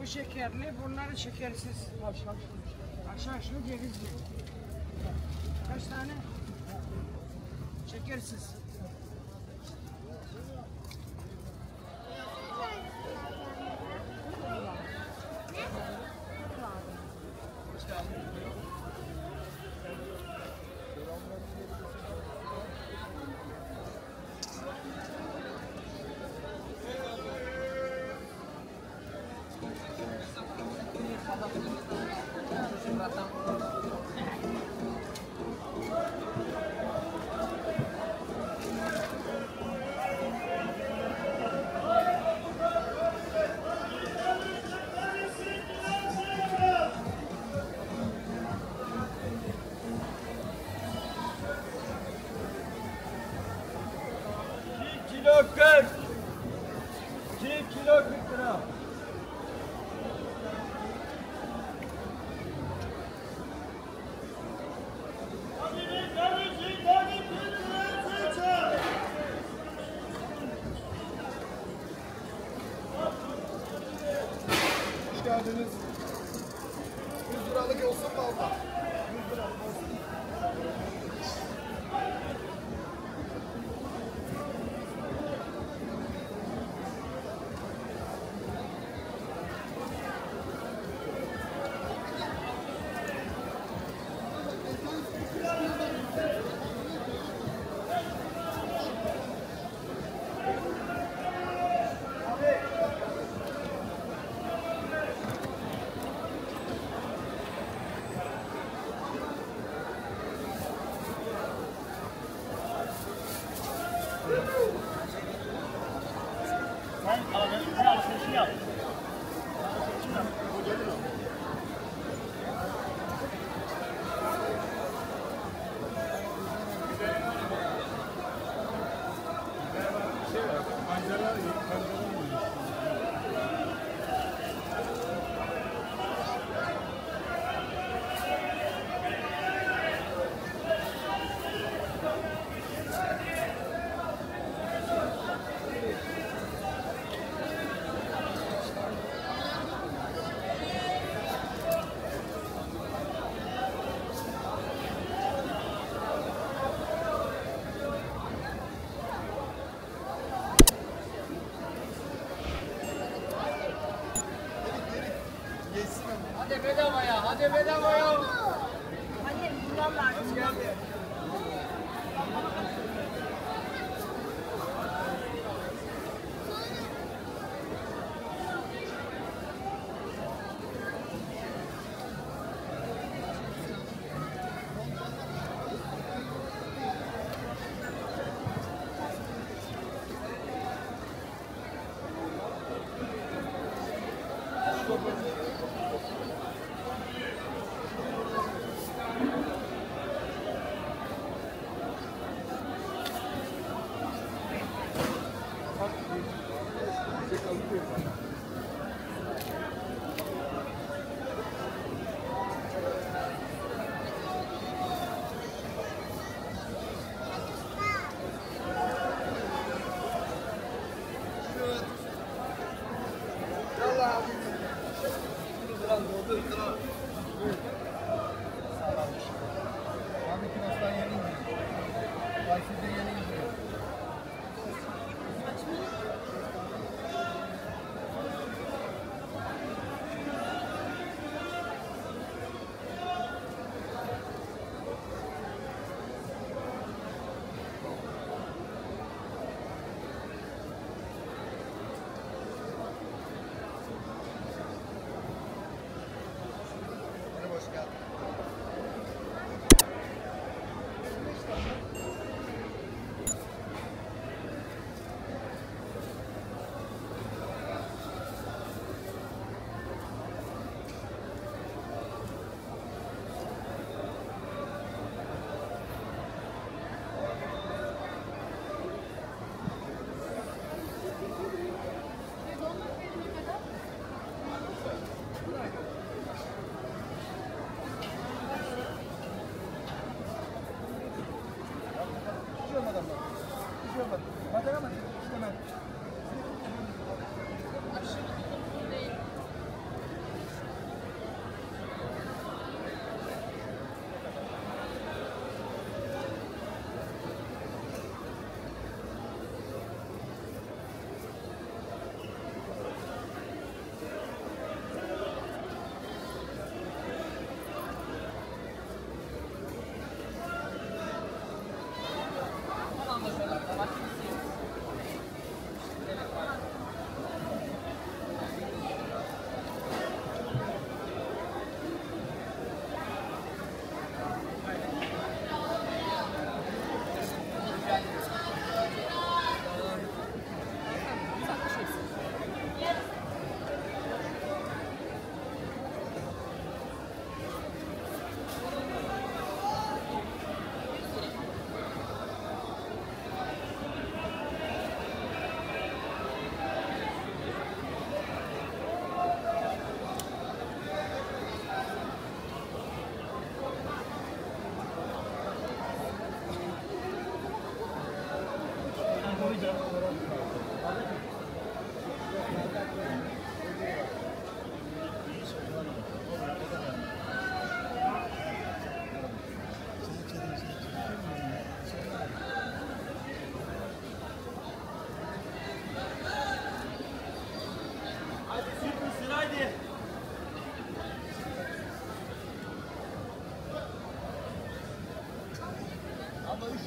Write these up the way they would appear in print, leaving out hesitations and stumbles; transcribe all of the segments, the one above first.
Bu şekerli, bunları şekersiz. Aşağı şunu cevizli. Kaç tane? Şekersiz. Geldiniz. 100 liralık olsun mu abla? 100 liralık olsun. Hadi bedavaya, hadi bedavaya. Hadi bunlarla geldi.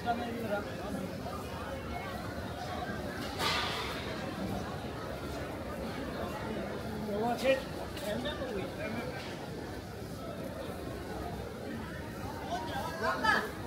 Başkanına 50 lira. Yola çek. Elden mi uyuyor? Elden mi?